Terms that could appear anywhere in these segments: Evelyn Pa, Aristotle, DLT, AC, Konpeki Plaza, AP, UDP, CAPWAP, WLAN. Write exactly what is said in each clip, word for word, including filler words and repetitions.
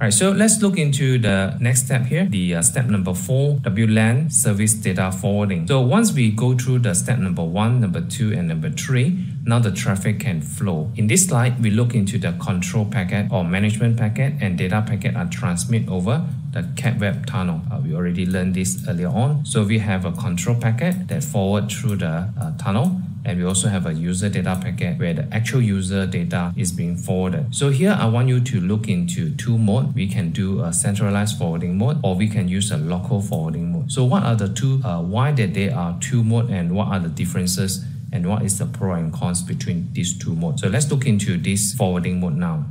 All right, so let's look into the next step here, the uh, step number four, W LAN service data forwarding. So once we go through the step number one, number two, and number three, now the traffic can flow. In this slide, we look into the control packet or management packet and data packet are transmitted over the CAPWAP tunnel. Uh, we already learned this earlier on. So we have a control packet that forward through the uh, tunnel. And we also have a user data packet where the actual user data is being forwarded. So here I want you to look into two modes. We can do a centralized forwarding mode or we can use a local forwarding mode. So what are the two, uh, why that there are two modes and what are the differences and what is the pro and cons between these two modes. So let's look into this forwarding mode now.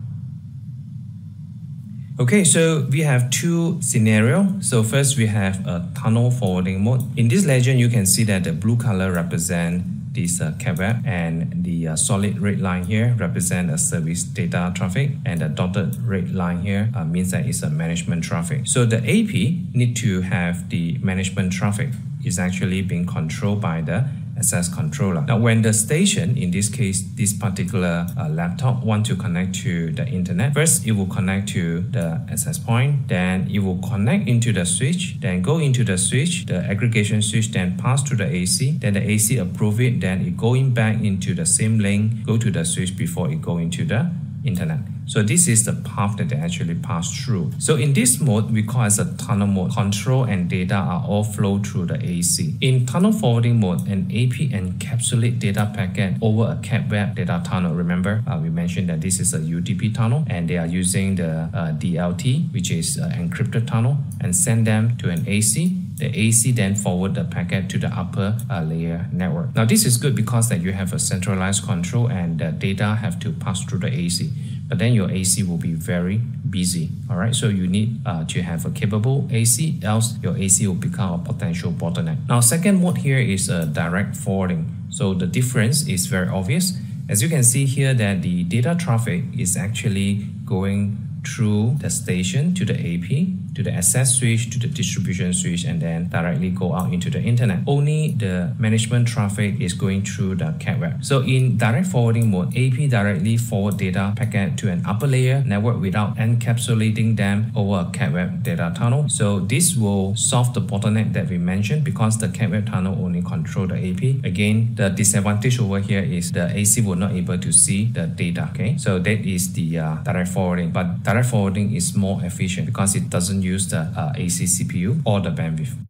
Okay, so we have two scenarios. So first we have a tunnel forwarding mode. In this legend, you can see that the blue color represents this uh, CAPWAP and the uh, solid red line here represent a service data traffic and the dotted red line here uh, means that it's a management traffic. So the A P need to have the management traffic is actually being controlled by the access controller. Now when the station, in this case this particular uh, laptop, want to connect to the internet, first it will connect to the access point, then it will connect into the switch, then go into the switch, the aggregation switch, then pass to the A C, then the A C approve it, then it going back into the same link, go to the switch before it go into the internet. So this is the path that they actually pass through. So in this mode, we call as a tunnel mode. Control and data are all flow through the A C. In tunnel forwarding mode, an A P encapsulate data packet over a CAPWAP data tunnel. Remember, uh, we mentioned that this is a U D P tunnel and they are using the uh, D L T, which is uh, encrypted tunnel, and send them to an A C. The A C then forward the packet to the upper uh, layer network. Now this is good because that you have a centralized control and the data have to pass through the A C. But then your A C will be very busy, all right? So you need uh, to have a capable A C, else your A C will become a potential bottleneck. Now second mode here is a direct forwarding. So the difference is very obvious. As you can see here that the data traffic is actually going through the station to the A P, to the access switch, to the distribution switch, and then directly go out into the internet. Only the management traffic is going through the CAPWAP. So in direct forwarding mode, A P directly forward data packet to an upper layer network without encapsulating them over a CAPWAP data tunnel. So this will solve the bottleneck that we mentioned because the CAPWAP tunnel only control the A P. Again, the disadvantage over here is the A C will not able to see the data, okay? So that is the uh, direct forwarding, but direct forwarding is more efficient because it doesn't use the uh, A C C P U or the bandwidth.